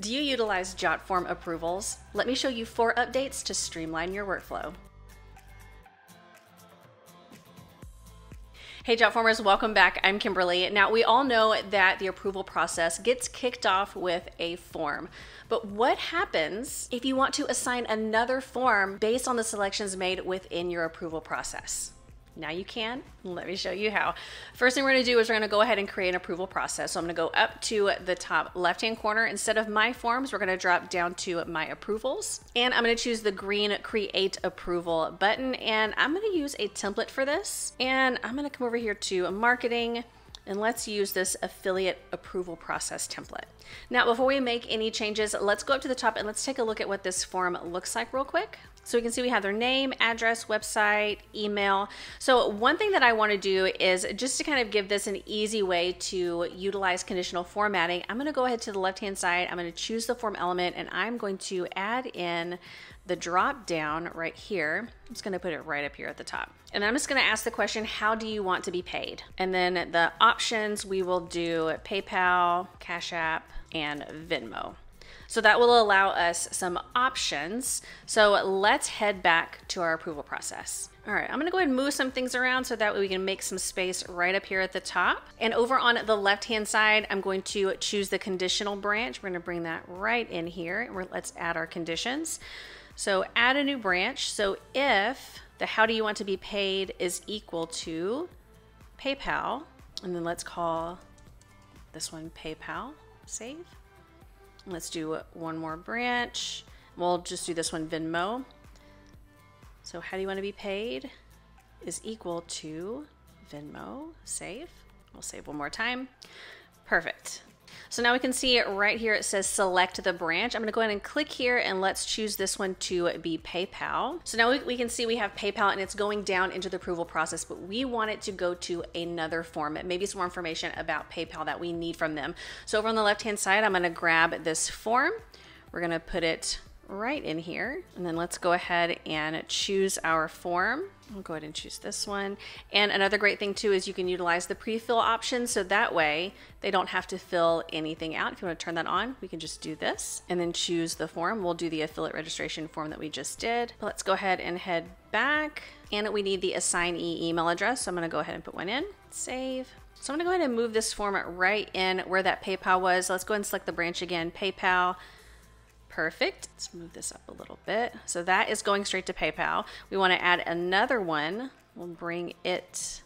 Do you utilize Jotform Approvals? Let me show you 4 updates to streamline your workflow. Hey Jotformers, welcome back. I'm Kimberly. Now, we all know that the approval process gets kicked off with a form, but what happens if you want to assign another form based on the selections made within your approval process? Now you can. Let me show you how. First thing we're going to do is we're going to go ahead and create an approval process. So I'm going to go up to the top left-hand corner. Instead of my forms, we're going to drop down to my approvals, and I'm going to choose the green create approval button, and I'm going to use a template for this, and I'm going to come over here to marketing, and let's use this affiliate approval process template. Now, before we make any changes, let's go up to the top and let's take a look at what this form looks like real quick. So we can see we have their name, address, website, email. So one thing that I want to do is just to kind of give this an easy way to utilize conditional formatting. I'm going to go ahead to the left-hand side. I'm going to choose the form element, and I'm going to add in the drop down right here. I'm just going to put it right up here at the top. And I'm just going to ask the question, how do you want to be paid? And then the options, we will do PayPal, Cash App, and Venmo. So that will allow us some options. So let's head back to our approval process. All right, I'm gonna go ahead and move some things around so that way we can make some space right up here at the top. And over on the left-hand side, I'm going to choose the conditional branch. We're gonna bring that right in here, and let's add our conditions. So add a new branch. So if the how do you want to be paid is equal to PayPal, and then let's call this one PayPal, save. Let's do one more branch. We'll just do this one, Venmo. So how do you want to be paid is equal to Venmo, save. We'll save one more time. Perfect. So now we can see right here it says select the branch. I'm going to go ahead and click here, and let's choose this one to be PayPal. So now we can see we have PayPal, and it's going down into the approval process, but we want it to go to another form. Maybe some more information about PayPal that we need from them. So over on the left-hand side, I'm going to grab this form. We're going to put it right in here, and then let's go ahead and choose our form. I'll go ahead and choose this one. And another great thing too is you can utilize the pre-fill option, so that way they don't have to fill anything out. If you want to turn that on, we can just do this and then choose the form. We'll do the affiliate registration form that we just did. But let's go ahead and head back, and we need the assignee email address, so I'm going to go ahead and put one in, save. So I'm going to go ahead and move this form right in where that PayPal was. So let's go ahead and select the branch again, PayPal. Perfect. Let's move this up a little bit. So that is going straight to PayPal. We want to add another one. We'll bring it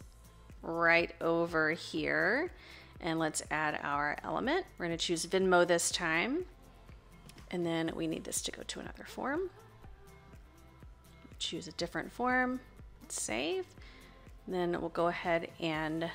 right over here, and let's add our element. We're going to choose Venmo this time, and then we need this to go to another form. Choose a different form. Let's save. Then we'll go ahead and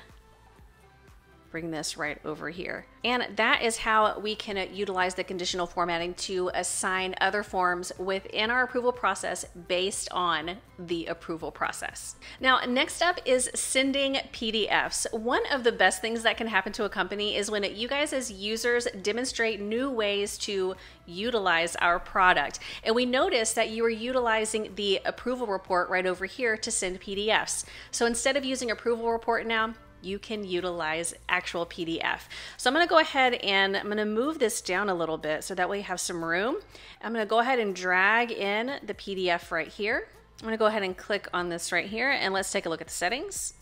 bring this right over here. And that is how we can utilize the conditional formatting to assign other forms within our approval process based on the approval process. Now, next up is sending PDFs. One of the best things that can happen to a company is when you guys as users demonstrate new ways to utilize our product. And we noticed that you were utilizing the approval report right over here to send PDFs. So instead of using approval report now, you can utilize actual PDF. So I'm gonna go ahead and I'm gonna move this down a little bit so that we have some room. I'm gonna go ahead and drag in the PDF right here. I'm gonna go ahead and click on this right here, and let's take a look at the settings.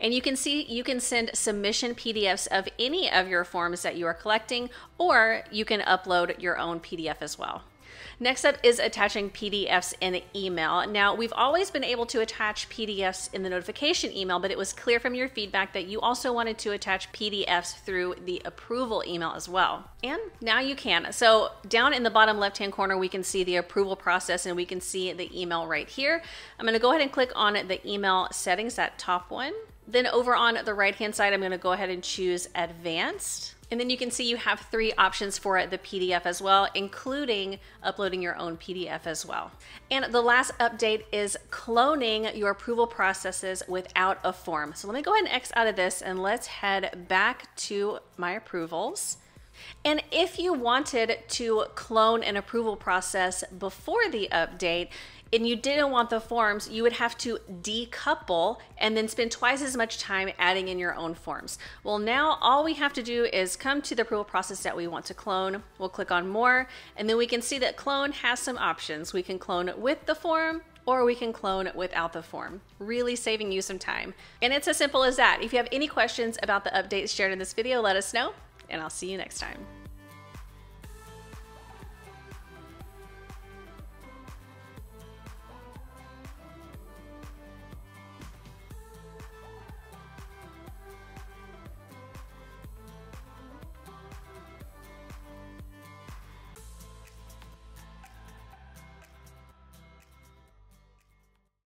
And you can see you can send submission PDFs of any of your forms that you are collecting, or you can upload your own PDF as well. Next up is attaching PDFs in email. Now, we've always been able to attach PDFs in the notification email, but it was clear from your feedback that you also wanted to attach PDFs through the approval email as well. And now you can. So down in the bottom left-hand corner, we can see the approval process, and we can see the email right here. I'm gonna go ahead and click on the email settings, that top one. Then over on the right-hand side, I'm gonna go ahead and choose advanced. And then you can see you have 3 options for the PDF as well, including uploading your own PDF as well. And the last update is cloning your approval processes without a form. So let me go ahead and X out of this, and let's head back to my approvals. And if you wanted to clone an approval process before the update, and you didn't want the forms, you would have to decouple and then spend twice as much time adding in your own forms. Well, now all we have to do is come to the approval process that we want to clone. We'll click on more, and then we can see that clone has some options. We can clone with the form, or we can clone without the form, really saving you some time. And it's as simple as that. If you have any questions about the updates shared in this video, let us know, and I'll see you next time.